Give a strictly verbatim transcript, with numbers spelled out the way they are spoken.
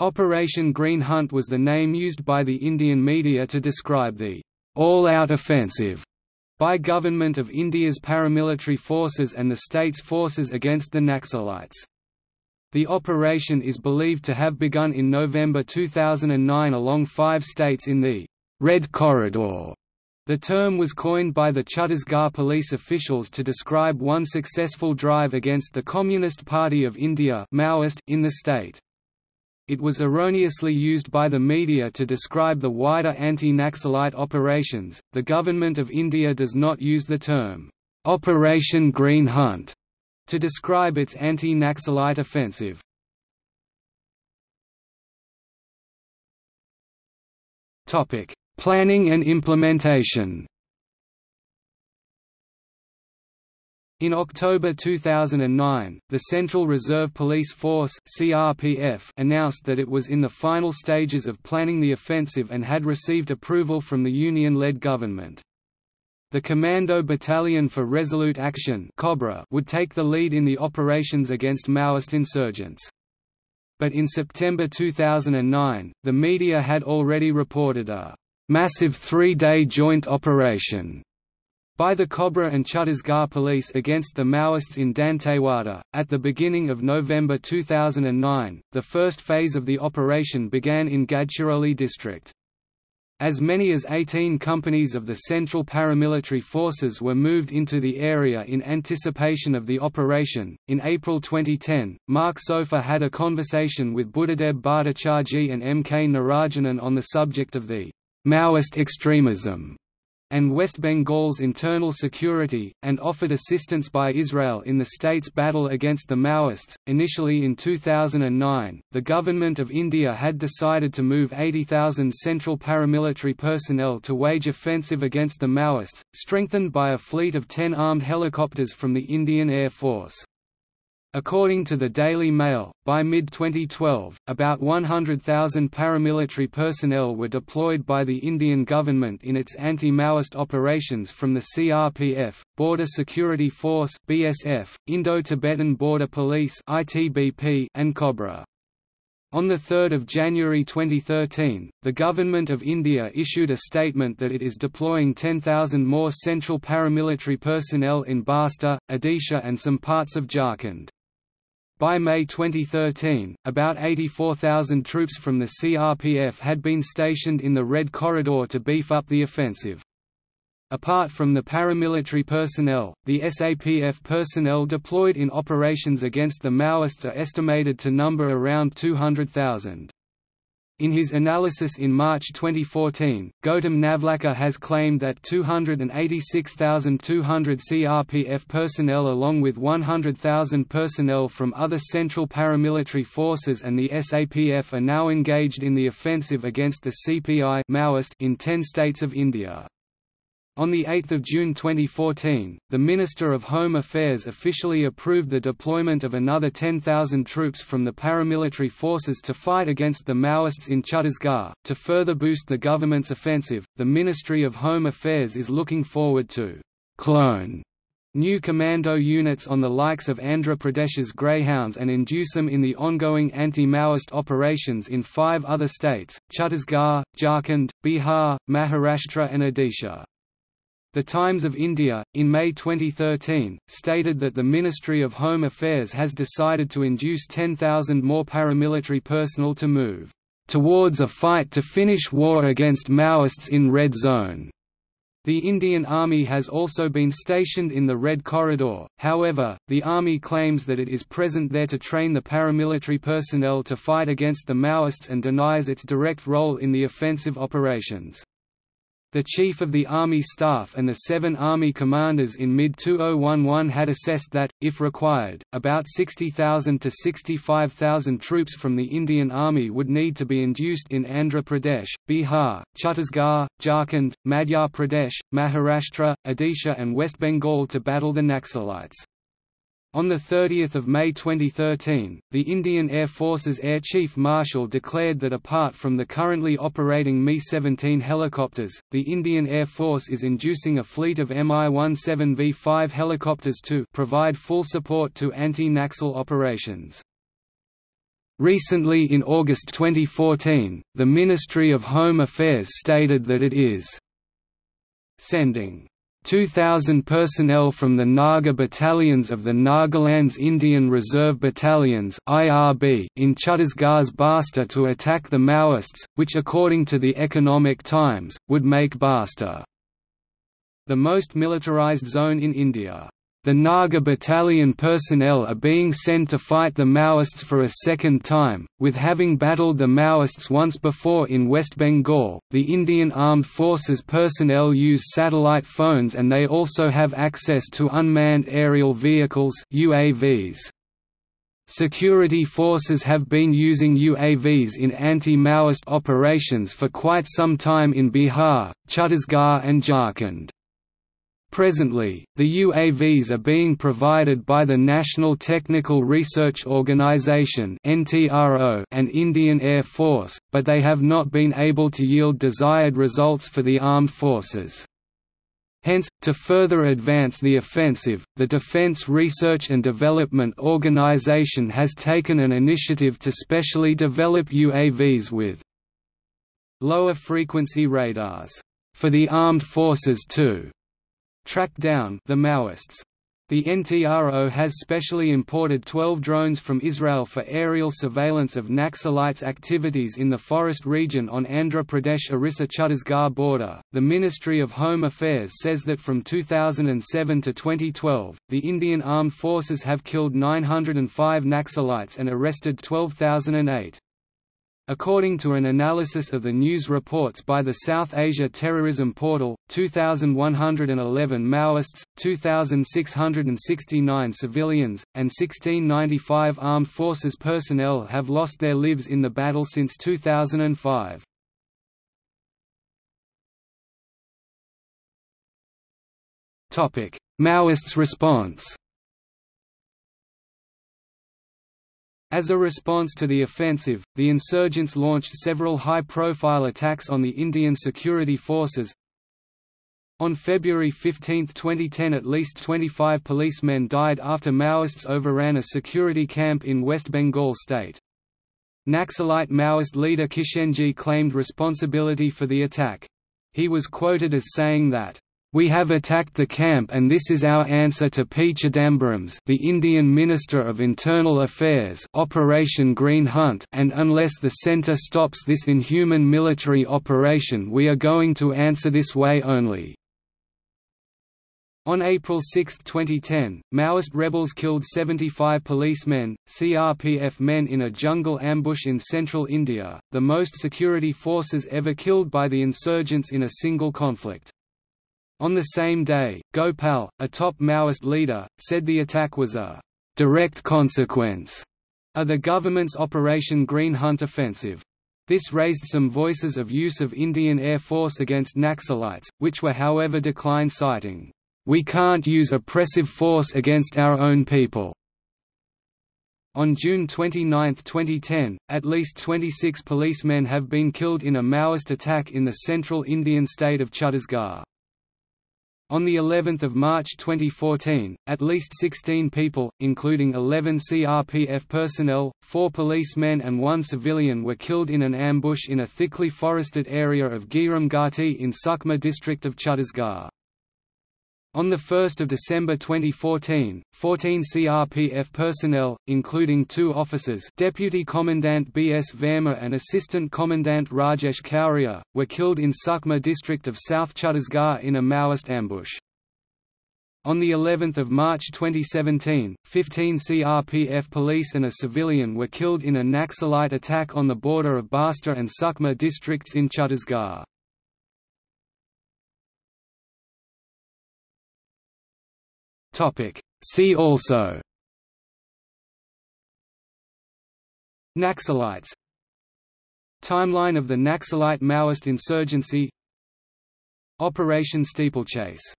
Operation Green Hunt was the name used by the Indian media to describe the all-out offensive by Government of India's paramilitary forces and the state's forces against the Naxalites. The operation is believed to have begun in November two thousand nine along five states in the Red Corridor. The term was coined by the Chhattisgarh police officials to describe one successful drive against the Communist Party of India (Maoist) in the state. It was erroneously used by the media to describe the wider anti-Naxalite operations. The Government of India does not use the term Operation Green Hunt to describe its anti-Naxalite offensive. Topic: Planning and implementation. In October two thousand nine, the Central Reserve Police Force (C R P F) announced that it was in the final stages of planning the offensive and had received approval from the Union-led government. The Commando Battalion for Resolute Action (COBRA) would take the lead in the operations against Maoist insurgents. But in September two thousand nine, the media had already reported a massive three-day joint operation by the COBRA and Chhattisgarh police against the Maoists in Dantewada. At the beginning of November two thousand nine, the first phase of the operation began in Gadchiroli district. As many as eighteen companies of the Central Paramilitary Forces were moved into the area in anticipation of the operation. In April twenty ten, Mark Sofer had a conversation with Buddhadeb Bhattacharji and M. K. Narajanan on the subject of the Maoist extremism and West Bengal's internal security, and offered assistance by Israel in the state's battle against the Maoists. Initially in two thousand nine, the Government of India had decided to move eighty thousand Central paramilitary personnel to wage offensive against the Maoists, strengthened by a fleet of ten armed helicopters from the Indian Air Force. According to the Daily Mail, by mid twenty twelve, about one hundred thousand paramilitary personnel were deployed by the Indian government in its anti-Maoist operations from the C R P F, Border Security Force (B S F), Indo-Tibetan Border Police (I T B P), and COBRA. On the third of January twenty thirteen, the Government of India issued a statement that it is deploying ten thousand more Central paramilitary personnel in Basta, Odisha and some parts of Jharkhand. By May twenty thirteen, about eighty-four thousand troops from the C R P F had been stationed in the Red Corridor to beef up the offensive. Apart from the paramilitary personnel, the S A P F personnel deployed in operations against the Maoists are estimated to number around two hundred thousand. In his analysis in March twenty fourteen, Gautam Navlaka has claimed that two hundred eighty-six thousand two hundred C R P F personnel along with one hundred thousand personnel from other Central paramilitary forces and the S A P F are now engaged in the offensive against the C P I Maoist in ten states of India. On the eighth of June twenty fourteen, the Minister of Home Affairs officially approved the deployment of another ten thousand troops from the paramilitary forces to fight against the Maoists in Chhattisgarh. To further boost the government's offensive, the Ministry of Home Affairs is looking forward to clone new commando units on the likes of Andhra Pradesh's Greyhounds and induce them in the ongoing anti-Maoist operations in five other states: Chhattisgarh, Jharkhand, Bihar, Maharashtra, and Odisha. The Times of India, in May twenty thirteen, stated that the Ministry of Home Affairs has decided to induce ten thousand more paramilitary personnel to move towards a fight to finish war against Maoists in Red Zone. The Indian Army has also been stationed in the Red Corridor. However, the Army claims that it is present there to train the paramilitary personnel to fight against the Maoists and denies its direct role in the offensive operations. The Chief of the Army Staff and the seven Army commanders in mid two thousand eleven had assessed that, if required, about sixty thousand to sixty-five thousand troops from the Indian Army would need to be induced in Andhra Pradesh, Bihar, Chhattisgarh, Jharkhand, Madhya Pradesh, Maharashtra, Odisha and West Bengal to battle the Naxalites. On the thirtieth of May twenty thirteen, the Indian Air Force's Air Chief Marshal declared that apart from the currently operating M I seventeen helicopters, the Indian Air Force is inducing a fleet of M I seventeen V five helicopters to provide full support to anti-Naxal operations. Recently in August twenty fourteen, the Ministry of Home Affairs stated that it is sending two thousand personnel from the Naga battalions of the Nagaland's Indian Reserve Battalions I R B in Chhattisgarh's Basta to attack the Maoists, which according to the Economic Times, would make Basta the most militarized zone in India. The Naga battalion personnel are being sent to fight the Maoists for a second time, with having battled the Maoists once before in West Bengal. The Indian Armed Forces personnel use satellite phones and they also have access to unmanned aerial vehicles (U A Vs). Security forces have been using U A Vs in anti-Maoist operations for quite some time in Bihar, Chhattisgarh and Jharkhand. Presently, the U A Vs are being provided by the National Technical Research Organisation (N T R O) and Indian Air Force, but they have not been able to yield desired results for the armed forces. Hence, to further advance the offensive, the Defence Research and Development Organisation has taken an initiative to specially develop U A Vs with lower frequency radars for the armed forces too. Track down the Maoists. The N T R O has specially imported twelve drones from Israel for aerial surveillance of Naxalites' activities in the forest region on Andhra Pradesh-Orissa-Chhattisgarh border. The Ministry of Home Affairs says that from two thousand seven to twenty twelve, the Indian Armed Forces have killed nine hundred five Naxalites and arrested twelve thousand eight. According to an analysis of the news reports by the South Asia Terrorism Portal, two thousand one hundred eleven Maoists, two thousand six hundred sixty-nine civilians, and one thousand six hundred ninety-five armed forces personnel have lost their lives in the battle since two thousand five. Maoists' response. As a response to the offensive, the insurgents launched several high-profile attacks on the Indian security forces. On February fifteenth twenty ten, at least twenty-five policemen died after Maoists overran a security camp in West Bengal state. Naxalite Maoist leader Kishenji claimed responsibility for the attack. He was quoted as saying that, "We have attacked the camp and this is our answer to P. Chidambaram's, the Indian Minister of Internal Affairs, Operation Green Hunt, and unless the centre stops this inhuman military operation we are going to answer this way only." On April sixth twenty ten, Maoist rebels killed seventy-five policemen, C R P F men in a jungle ambush in central India, the most security forces ever killed by the insurgents in a single conflict. On the same day, Gopal, a top Maoist leader, said the attack was a direct consequence of the government's Operation Green Hunt offensive. This raised some voices of use of Indian Air Force against Naxalites, which were however declined, citing, "We can't use oppressive force against our own people." On June twenty-ninth twenty ten, at least twenty-six policemen have been killed in a Maoist attack in the central Indian state of Chhattisgarh. On the eleventh of March twenty fourteen, at least sixteen people, including eleven C R P F personnel, four policemen and one civilian, were killed in an ambush in a thickly forested area of Giram Ghati in Sukma district of Chhattisgarh. On the first of December twenty fourteen, fourteen C R P F personnel, including two officers, Deputy Commandant B S Verma and Assistant Commandant Rajesh Kauria, were killed in Sukma district of South Chhattisgarh in a Maoist ambush. On the eleventh of March twenty seventeen, fifteen C R P F police and a civilian were killed in a Naxalite attack on the border of Basta and Sukma districts in Chhattisgarh. See also: Naxalites, timeline of the Naxalite Maoist insurgency, Operation Steeplechase.